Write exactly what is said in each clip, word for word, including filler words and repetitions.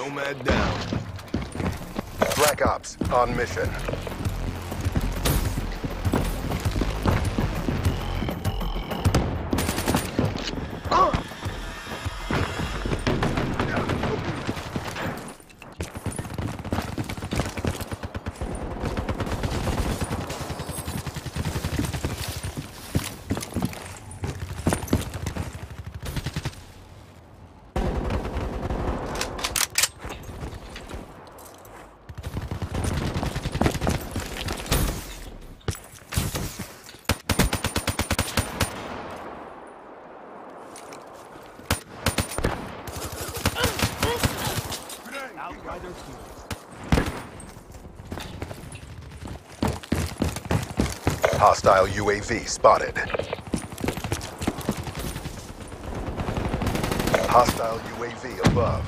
Nomad down. Black Ops on mission. Hostile U A V spotted. Hostile U A V above.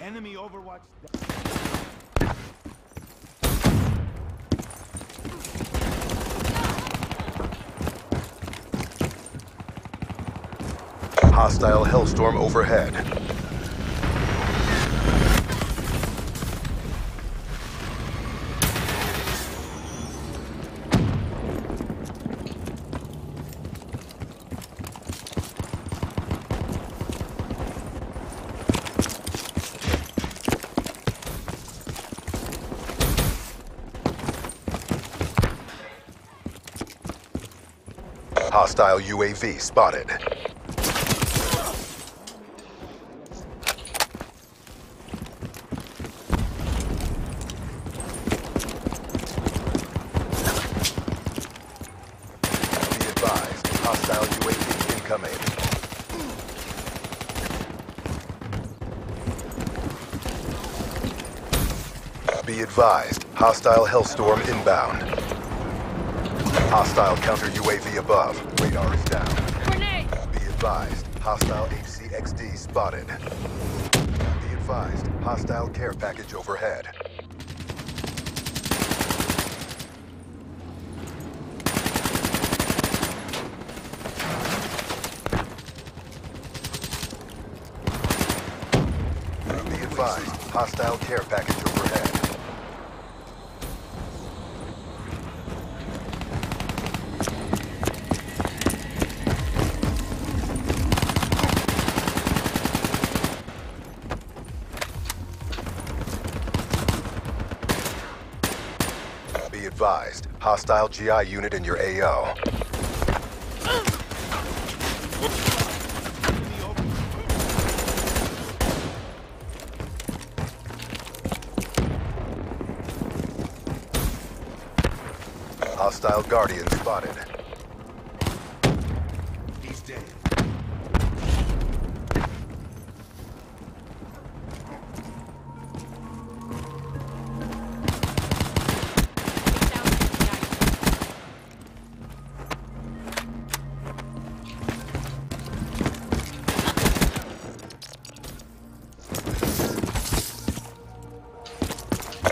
Enemy overwatch. Hostile Hellstorm overhead. Hostile U A V spotted. Be advised, hostile U A V incoming. Be advised, hostile Hellstorm inbound. Hostile counter U A V above. Radar is down. Grenade. Be advised, hostile H C X D spotted. Be advised, hostile care package overhead. Be advised, hostile care package overhead. Advised, hostile G I unit in your A O. Hostile Guardian spotted. He's dead.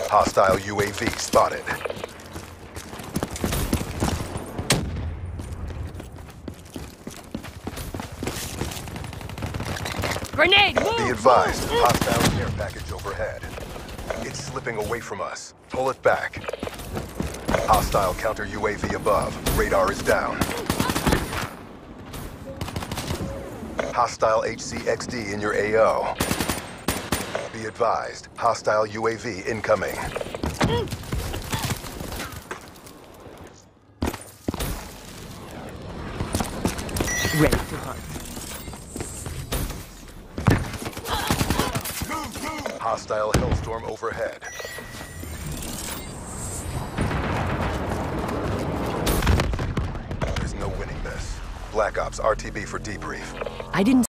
Hostile U A V spotted. Grenade! Move, Be advised, move, move. Hostile care package overhead. It's slipping away from us. Pull it back. Hostile counter U A V above. Radar is down. Hostile H C X D in your A O. Be advised, hostile U A V incoming. Ready to hunt. Hostile Hellstorm overhead. There's no winning this. Black Ops R T B for debrief. I didn't